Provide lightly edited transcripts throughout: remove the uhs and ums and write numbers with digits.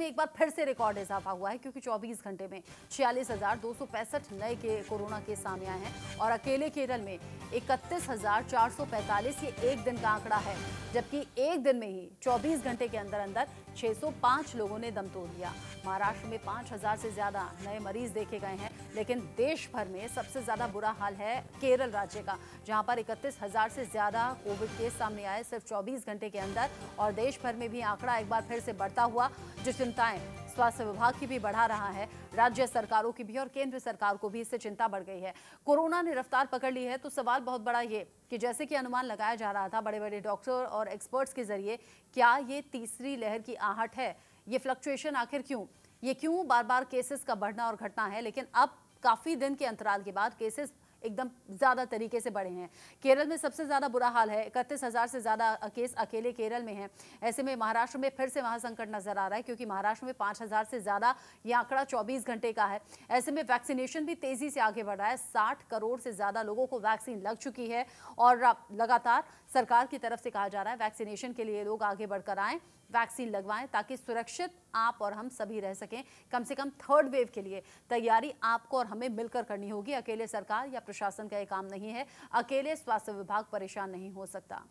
में एक बार फिर से रिकॉर्ड इजाफा हुआ है क्योंकि 24 घंटे में 46,265 नए कोरोना केस सामने आए हैं और अकेले केरल में 31,445 ये एक दिन का आंकड़ा है, जबकि एक दिन में ही 24 घंटे के अंदर अंदर 605 लोगों ने दम तोड़ लिया। महाराष्ट्र में 5,000 से ज्यादा नए मरीज देखे गए हैं, लेकिन देश भर में सबसे ज्यादा बुरा हाल है केरल राज्य का, जहां पर 31,000 से ज्यादा कोविड केस सामने आए सिर्फ 24 घंटे के अंदर और देश भर में भी आंकड़ा एक बार फिर से बढ़ता हुआ, जो चिंताएं स्वास्थ्य विभाग की भी बढ़ा रहा है, राज्य सरकारों की भी और केंद्र सरकार को भी इससे चिंता बढ़ गई है। कोरोना ने रफ्तार पकड़ ली है, तो सवाल बहुत बड़ा ये कि जैसे कि अनुमान लगाया जा रहा था बड़े बड़े डॉक्टर और एक्सपर्ट्स के जरिए, क्या ये तीसरी लहर की आहट है? ये फ्लक्चुएशन आखिर क्यों, ये क्यों बार बार केसेस का बढ़ना और घटना है? लेकिन अब काफी दिन के अंतराल के बाद केसेस एकदम ज्यादा तरीके से बढ़े हैं। केरल में सबसे ज्यादा बुरा हाल है, 31,000 से ज्यादा केस अकेले केरल में हैं। ऐसे में महाराष्ट्र में फिर से वहां संकट नजर आ रहा है क्योंकि महाराष्ट्र में 5,000 से ज्यादा ये आंकड़ा 24 घंटे का है। ऐसे में वैक्सीनेशन भी तेजी से आगे बढ़ रहा है, 60 करोड़ से ज्यादा लोगों को वैक्सीन लग चुकी है और लगातार सरकार की तरफ से कहा जा रहा है वैक्सीनेशन के लिए लोग आगे बढ़कर आएँ, वैक्सीन लगवाएं ताकि सुरक्षित आप और हम सभी रह सकें। कम से कम थर्ड वेव के लिए तैयारी आपको और हमें मिलकर करनी होगी, अकेले सरकार या प्रशासन का ये काम नहीं है, अकेले स्वास्थ्य विभाग परेशान नहीं हो सकता।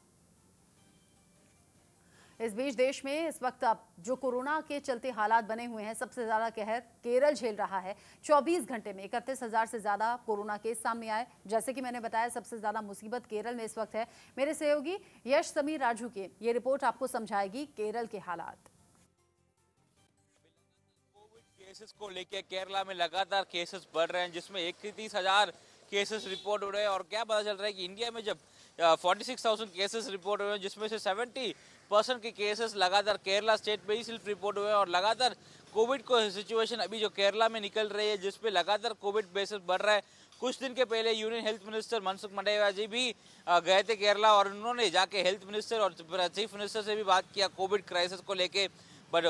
इस बीच देश में इस वक्त अब जो कोरोना के चलते हालात बने हुए हैं, सबसे ज़्यादा कहर केरल झेल रहा है। 24 घंटे में 31,000 से ज़्यादा कोरोना केस सामने आए। जैसे कि मैंने बताया, सबसे ज़्यादा मुसीबत केरल में इस वक्त है। मेरे सहयोगी यश समीर राजू की ये रिपोर्ट आपको समझाएगी केरल के हालात। कोविड केसेस को लेकर केरला में लगातार केसेस बढ़ रहे हैं, जिसमें 31,000 केसेस रिपोर्ट हो रहे हैं और क्या पता चल रहा है कि इंडिया में जब 46,000 केसेस रिपोर्ट हुए हैं, जिसमें से 70% के केसेस लगातार केरला स्टेट में ही सिर्फ रिपोर्ट हुए हैं और लगातार कोविड को सिचुएशन अभी जो केरला में निकल रही है, जिसपे लगातार कोविड बेसिस बढ़ रहा है। कुछ दिन के पहले union health minister Mansukh Mandaviya ji भी गए थे केरला और उन्होंने जाके हेल्थ मिनिस्टर और चीफ मिनिस्टर से भी बात किया कोविड क्राइसिस को लेके। बट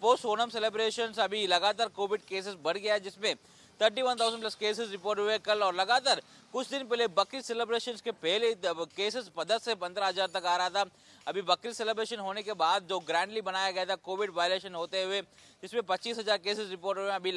पोस्ट ओनम सेलिब्रेशन अभी लगातार कोविड केसेस बढ़ गया है, जिसमें 31,000 प्लस केसेस रिपोर्ट हुए कल और लगातार कुछ दिन पहले बकरीद सेलिब्रेशंस के पहले केसेस 10 से 15,000 तक आ रहा था। अभी बकरीद सेलिब्रेशन होने के बाद जो ग्रैंडली बनाया गया था कोविड वायलेशन होते हुए, जिसमें 25,000 केसेस रिपोर्ट हुए। अभी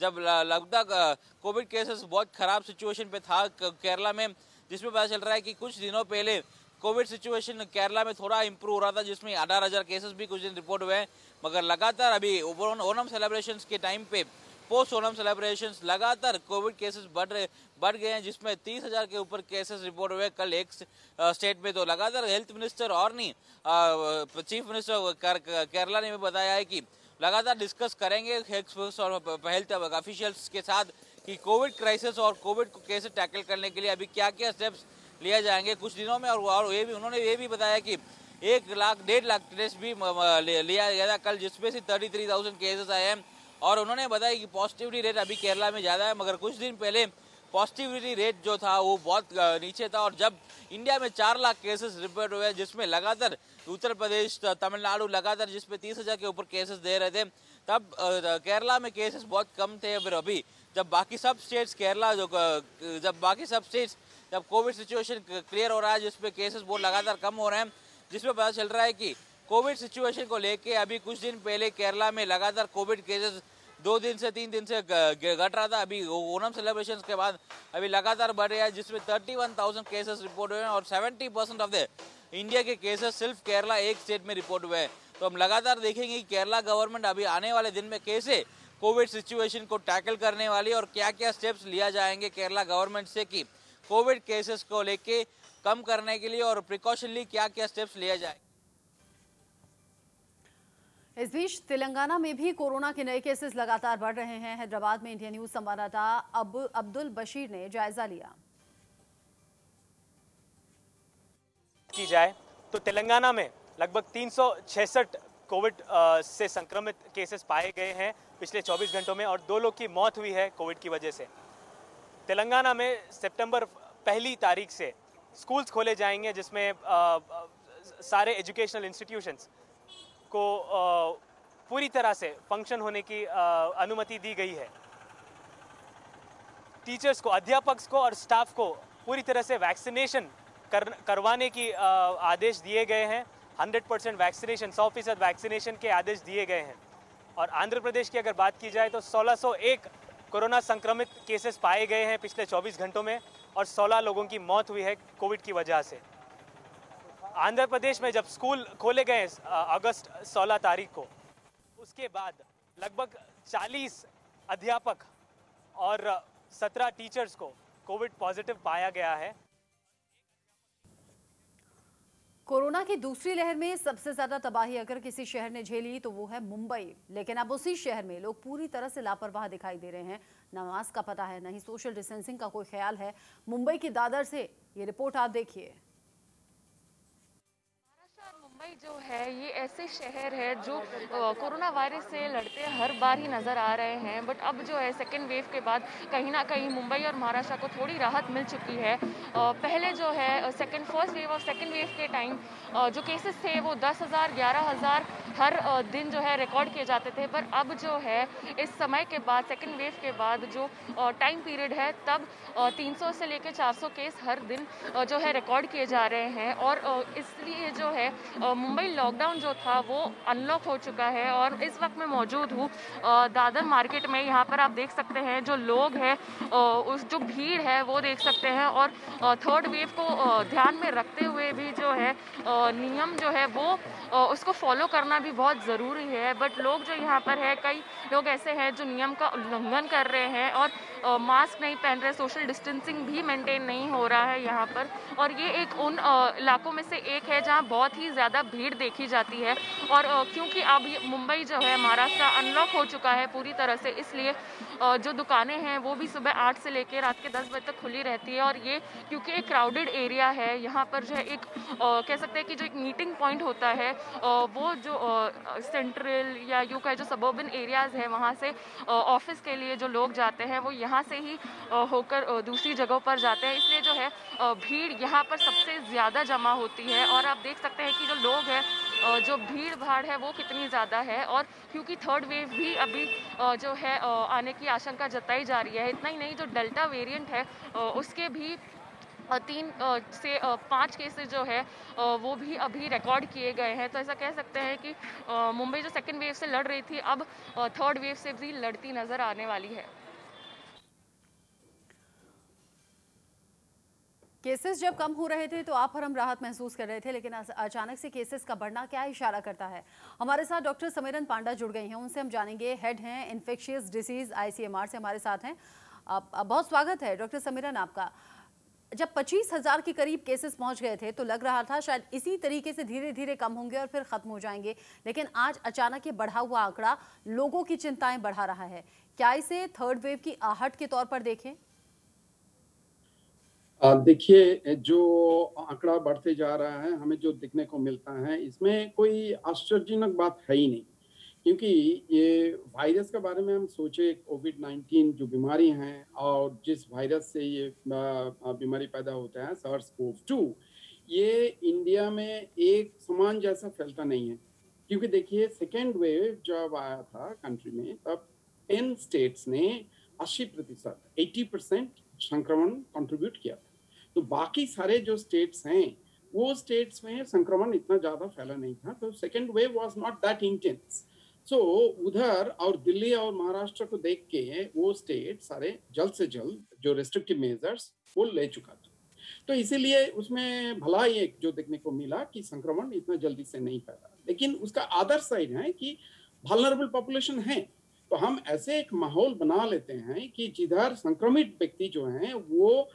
जब लगभग कोविड केसेस बहुत खराब सिचुएशन पे था केरला में, जिसमें पता चल रहा है कि कुछ दिनों पहले कोविड सिचुएशन केरला में थोड़ा इम्प्रूव हो रहा था, जिसमें 18,000 केसेस भी कुछ दिन रिपोर्ट हुए हैं। मगर लगातार अभी ओनम सेलिब्रेशन के टाइम पे पोस्ट ओनम सेलिब्रेशंस लगातार कोविड केसेस बढ़ गए हैं, जिसमें 30,000 के ऊपर केसेस रिपोर्ट हुए कल एक स्टेट में। तो लगातार हेल्थ मिनिस्टर और नहीं चीफ मिनिस्टर केरला ने भी बताया है कि लगातार डिस्कस करेंगे एक्सपर्ट्स और हेल्थ ऑफिशियल्स के साथ कि कोविड क्राइसिस और कोविड को कैसे टैकल करने के लिए अभी क्या क्या स्टेप्स लिए जाएंगे कुछ दिनों में। और ये भी उन्होंने ये भी बताया कि 1 लाख 1.5 लाख टेस्ट भी लिया गया था कल, जिसमें से 33,000 केसेस आए हैं और उन्होंने बताया कि पॉजिटिविटी रेट अभी केरला में ज़्यादा है। मगर कुछ दिन पहले पॉजिटिविटी रेट जो था वो बहुत नीचे था और जब इंडिया में 4 लाख केसेस रिपोर्ट हुए, जिसमें लगातार उत्तर प्रदेश तमिलनाडु लगातार जिसमें 30,000 के ऊपर केसेस दे रहे थे, तब केरला में केसेस बहुत कम थे। फिर अभी जब बाकी सब स्टेट्स जब कोविड सिचुएशन क्लियर हो रहा है, जिसमें केसेस बहुत लगातार कम हो रहे हैं, जिसमें पता चल रहा है कि कोविड सिचुएशन को लेके अभी कुछ दिन पहले केरला में लगातार कोविड केसेस 2 दिन से 3 दिन से घट रहा था। अभी ओनम सेलिब्रेशंस के बाद अभी लगातार बढ़ रहा है, जिसमें 31,000 केसेस रिपोर्ट हुए हैं और 70% ऑफ द इंडिया के केसेस सिर्फ केरला एक स्टेट में रिपोर्ट हुए हैं। तो हम लगातार देखेंगे कि केरला गवर्नमेंट अभी आने वाले दिन में कैसे कोविड सिचुएशन को टैकल करने वाली और क्या क्या स्टेप्स लिया जाएंगे केरला गवर्नमेंट से कि कोविड केसेस को लेके कम करने के लिए और प्रिकॉशनली क्या क्या स्टेप्स लिया जाएंगे। इस बीच तेलंगाना में भी कोरोना के नए केसेस लगातार बढ़ रहे हैं। हैदराबाद में इंडिया न्यूज संवाददाता अब्दुल बशीर ने जायजा लिया। की जाए तो तेलंगाना में लगभग 366 कोविड से संक्रमित केसेस पाए गए हैं पिछले 24 घंटों में और 2 लोग की मौत हुई है कोविड की वजह से। तेलंगाना में सितंबर 1 तारीख से स्कूल्स खोले जाएंगे, जिसमें सारे एजुकेशनल इंस्टीट्यूशंस को पूरी तरह से फंक्शन होने की अनुमति दी गई है। टीचर्स को, अध्यापक को और स्टाफ को पूरी तरह से वैक्सीनेशन करवाने की आदेश दिए गए हैं। 100% वैक्सीनेशन, 100% वैक्सीनेशन के आदेश दिए गए हैं। और आंध्र प्रदेश की अगर बात की जाए तो 1601 कोरोना संक्रमित केसेस पाए गए हैं पिछले 24 घंटों में और 16 लोगों की मौत हुई है कोविड की वजह से। आंध्र प्रदेश में जब स्कूल खोले गए अगस्त 16 तारीख को, उसके बाद लगभग 40 अध्यापक और 17 टीचर्स को कोविड पॉजिटिव पाया गया है। कोरोना की दूसरी लहर में सबसे ज्यादा तबाही अगर किसी शहर ने झेली तो वो है मुंबई, लेकिन अब उसी शहर में लोग पूरी तरह से लापरवाह दिखाई दे रहे हैं। ना मास्क का पता है, ना ही सोशल डिस्टेंसिंग का कोई ख्याल है। मुंबई की दादर से ये रिपोर्ट आप देखिए। मुंबई जो है ये ऐसे शहर है जो कोरोना वायरस से लड़ते हर बार ही नज़र आ रहे हैं, बट अब जो है सेकेंड वेव के बाद कहीं ना कहीं मुंबई और महाराष्ट्र को थोड़ी राहत मिल चुकी है। पहले जो है फर्स्ट वेव और सेकेंड वेव के टाइम जो केसेस थे वो 10,000 11,000 हर दिन जो है रिकॉर्ड किए जाते थे, पर अब जो है इस समय के बाद सेकेंड वेव के बाद जो टाइम पीरियड है तब 300 से लेकर 400 केस हर दिन जो है रिकॉर्ड किए जा रहे हैं। और इसलिए जो है मुंबई लॉकडाउन जो था वो अनलॉक हो चुका है। और इस वक्त मैं मौजूद हूँ दादर मार्केट में। यहाँ पर आप देख सकते हैं जो लोग हैं उस जो भीड़ है वो देख सकते हैं। और थर्ड वेव को ध्यान में रखते हुए भी जो है नियम जो है वो उसको फॉलो करना भी बहुत ज़रूरी है, बट लोग जो यहाँ पर है कई लोग ऐसे हैं जो नियम का उल्लंघन कर रहे हैं और मास्क नहीं पहन रहे, सोशल डिस्टेंसिंग भी मेंटेन नहीं हो रहा है यहाँ पर। और ये एक उन इलाकों में से एक है जहाँ बहुत ही ज़्यादा भीड़ देखी जाती है। और क्योंकि अब मुंबई जो है महाराष्ट्र अनलॉक हो चुका है पूरी तरह से, इसलिए जो दुकानें हैं वो भी सुबह 8 से लेकर रात के 10 बजे तक खुली रहती है। और ये क्योंकि एक क्राउडेड एरिया है यहाँ पर जो है एक कह सकते हैं कि जो एक मीटिंग पॉइंट होता है वो जो सेंट्रल या यूं कहे जो सबर्बन एरियाज़ है वहाँ से ऑफिस के लिए जो लोग जाते हैं वो यहाँ से ही होकर दूसरी जगहों पर जाते हैं, इसलिए जो है भीड़ यहाँ पर सबसे ज़्यादा जमा होती है। और आप देख सकते हैं कि जो लोग हैं जो भीड़ भाड़ है वो कितनी ज़्यादा है। और क्योंकि थर्ड वेव भी अभी जो है आने की आशंका जताई जा रही है, इतना ही नहीं जो डेल्टा वेरिएंट है उसके भी 3 से 5 केसेस जो है वो भी अभी रिकॉर्ड किए गए हैं। तो ऐसा कह सकते हैं कि मुंबई जो सेकेंड वेव से लड़ रही थी अब थर्ड वेव से भी लड़ती नज़र आने वाली है। केसेस जब कम हो रहे थे तो आप हर हम राहत महसूस कर रहे थे, लेकिन अचानक से केसेस का बढ़ना क्या इशारा करता है। हमारे साथ डॉक्टर समीरन पांडा जुड़ गई हैं, उनसे हम जानेंगे। हेड हैं इन्फेक्शियस डिसीज ICMR से हमारे साथ हैं। बहुत स्वागत है डॉक्टर समीरन आपका। जब 25,000 के करीब केसेस पहुंच गए थे तो लग रहा था शायद इसी तरीके से धीरे धीरे कम होंगे और फिर ख़त्म हो जाएंगे, लेकिन आज अचानक ये बढ़ा हुआ आंकड़ा लोगों की चिंताएँ बढ़ा रहा है। क्या इसे थर्ड वेव की आहट के तौर पर देखें? देखिए, जो आंकड़ा बढ़ते जा रहा है हमें जो दिखने को मिलता है इसमें कोई आश्चर्यजनक बात है ही नहीं, क्योंकि ये वायरस के बारे में हम सोचे कोविड-19 जो बीमारी है और जिस वायरस से ये बीमारी पैदा होता है SARS-CoV-2, ये इंडिया में एक समान जैसा फैलता नहीं है। क्योंकि देखिए सेकेंड वेव जब आया था कंट्री में तब 10 स्टेट्स ने 80% संक्रमण कंट्रीब्यूट किया था, तो बाकी सारे जो स्टेट्स हैं वो स्टेट्स में संक्रमण इतना ज़्यादा फैला नहीं था, तो second wave was not that intense. So उधर और दिल्ली और महाराष्ट्र को देख के वो स्टेट सारे जल्द से जल्द जो रेस्ट्रिक्टिव मेजर्स वो ले चुका था, तो इसीलिए उसमें भला ही एक जो देखने को मिला कि संक्रमण इतना जल्दी से नहीं फैला। लेकिन उसका अदर साइड है कि वल्नरेबल पॉपुलेशन है, तो हम ऐसे एक माहौल बना लेते हैं कि जिधर संक्रमित व्यक्ति जो हैं वो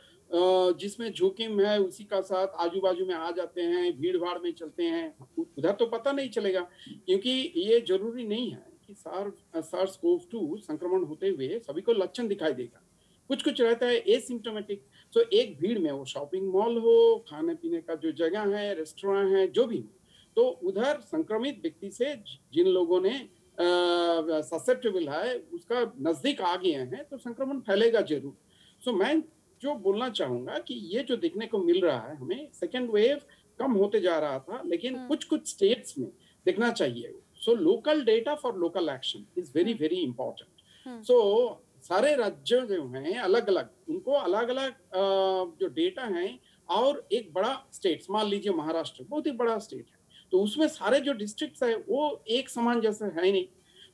जिसमें जोखिम है उसी का साथ आजू बाजू में आ जाते हैं, भीड़ भाड़ में चलते हैं, उधर तो पता नहीं चलेगा। क्योंकि ये जरूरी नहीं है कि SARS-CoV-2 संक्रमण होते हुए सभी को लक्षण दिखाई देगा, कुछ कुछ रहता है एसिम्टोमेटिक। तो एक भीड़ में वो शॉपिंग मॉल हो, खाने पीने का जो जगह है, रेस्टोरेंट है, जो भी हो, तो उधर संक्रमित व्यक्ति से जिन लोगों ने ससेप्टेबल है उसका नज़दीक आ गए हैं तो संक्रमण फैलेगा जरूर। सो मैं जो बोलना चाहूँगा कि ये जो देखने को मिल रहा है हमें सेकेंड वेव कम होते जा रहा था, लेकिन कुछ कुछ स्टेट्स में देखना चाहिए। So local data for local action is very very important. So सारे राज्य जो हैं अलग अलग, उनको अलग अलग जो डेटा है, और एक बड़ा स्टेट्स मान लीजिए महाराष्ट्र बहुत ही बड़ा स्टेट है, तो उसमें सारे जो डिस्ट्रिक्ट्स है वो एक समान जैसे है नहीं,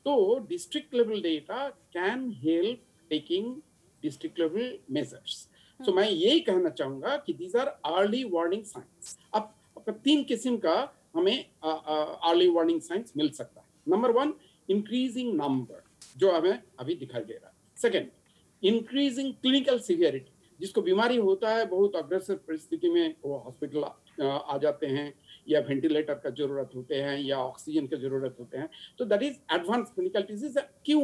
So district level data can help taking district level measures. So मैं यही कहना चाहूँगा कि these are early warning signs. अब तीन किस्म का हमें early warning signs मिल सकता है. Number one, increasing number जो हमें अभी दिखाई दे रहा है. Second, increasing clinical severity. जिसको बीमारी होता है बहुत अग्रसर परिस्थिति में वो हॉस्पिटल आ जाते हैं या वेंटिलेटर का जरूरत होते हैं या ऑक्सीजन का जरूरत होते हैं. तो that is advance clinical disease. क्यों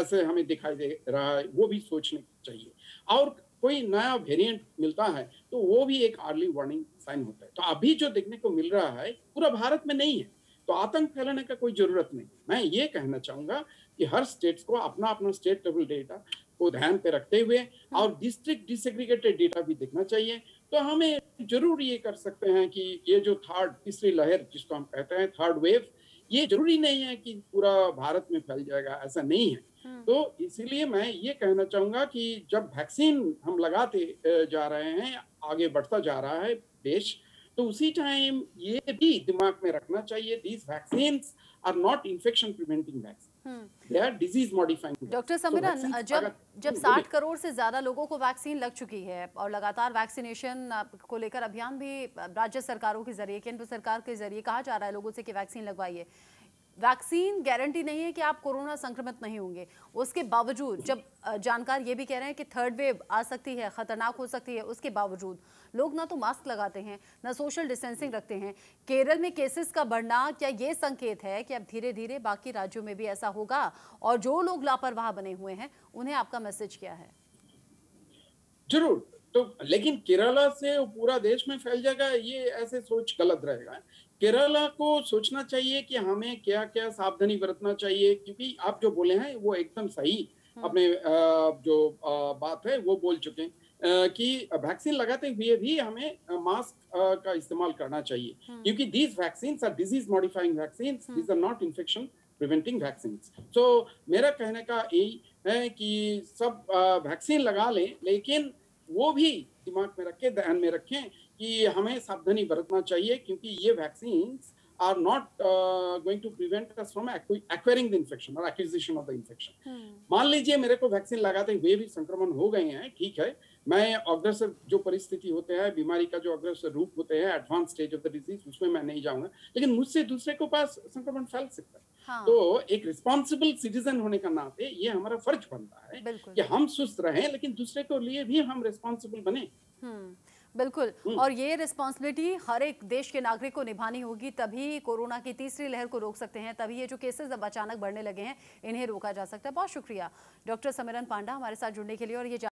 ऐसे हमें दिखाई दे रहा है वो भी सोचने चाहिए. और कोई नया वेरिएंट मिलता है तो वो भी एक अर्ली वार्निंग साइन होता है. तो अभी जो देखने को मिल रहा है पूरा भारत में नहीं है, तो आतंक फैलाने का कोई जरूरत नहीं. मैं ये कहना चाहूँगा कि हर स्टेट्स को अपना अपना स्टेट लेवल डेटा को ध्यान पे रखते हुए और डिस्ट्रिक्ट डिसेग्रीगेटेड डेटा भी देखना चाहिए. तो हमें जरूर ये कर सकते हैं कि ये जो तीसरी लहर जिसको हम कहते हैं थर्ड वेव, ये जरूरी नहीं है कि पूरा भारत में फैल जाएगा, ऐसा नहीं है. तो इसीलिए मैं ये कहना चाहूँगा कि जब वैक्सीन हम लगाते जा रहे हैं, आगे बढ़ता जा रहा है देश, तो उसी टाइम ये भी दिमाग में रखना चाहिए these vaccines are not infection preventing vaccines, they are disease modifying. Doctor Samiran, जब 60 करोड़ से ज्यादा लोगों को वैक्सीन लग चुकी है और लगातार वैक्सीनेशन को लेकर अभियान भी राज्य सरकारों के जरिए, केंद्र सरकार के जरिए कहा जा रहा है लोगों से कि वैक्सीन लगवाइए. वैक्सीन गारंटी नहीं है कि आप कोरोना संक्रमित नहीं होंगे, उसके बावजूद जब जानकार ये भी कह रहे हैं कि थर्ड वेव आ सकती है, खतरनाक हो सकती है, उसके बावजूद लोग ना तो मास्क लगाते हैं ना सोशल डिस्टेंसिंग रखते हैं. केरल में केसेस का बढ़ना, क्या ये संकेत है कि अब धीरे धीरे बाकी राज्यों में भी ऐसा होगा? और जो लोग लापरवाह बने हुए हैं उन्हें आपका मैसेज क्या है? जरूर. तो लेकिन केरला से पूरा देश में फैल जाएगा ये ऐसे सोच गलत रहेगा. केरला को सोचना चाहिए कि हमें क्या क्या सावधानी बरतना चाहिए, क्योंकि आप जो बोले हैं वो एकदम सही अपने जो बात है वो बोल चुके हैं कि वैक्सीन लगाते हुए भी हमें मास्क का इस्तेमाल करना चाहिए, क्योंकि these vaccines are disease modifying vaccines, these are not infection preventing vaccines. So मेरा कहने का यही है कि सब वैक्सीन लगा लें, लेकिन वो भी दिमाग में रखें, ध्यान में रखें कि हमें सावधानी बरतना चाहिए, क्योंकि ये vaccines are not going to prevent us from acquiring the infection और एक्विजिशन ऑफ द इन्फेक्शन. मान लीजिए मेरे को वैक्सीन लगाते हुए भी संक्रमण हो गए हैं, ठीक है, मैं अग्रसर जो परिस्थिति होते हैं, बीमारी का जो अग्रसर रूप होते हैं, advance stage of the disease, उसमें मैं नहीं जाऊंगा, लेकिन मुझसे दूसरे के पास संक्रमण फैल सकता है. हाँ. तो एक रिस्पॉन्सिबल सिटीजन होने का नाते ये हमारा फर्ज बनता है कि हम सुस्त रहें, लेकिन दूसरे के लिए भी हम रिस्पॉन्सिबल बने. बिल्कुल. और ये रिस्पॉन्सिबिलिटी हर एक देश के नागरिक को निभानी होगी, तभी कोरोना की तीसरी लहर को रोक सकते हैं, तभी ये जो केसेस अब अचानक बढ़ने लगे हैं इन्हें रोका जा सकता है. बहुत शुक्रिया डॉक्टर समीरन पांडा हमारे साथ जुड़ने के लिए और ये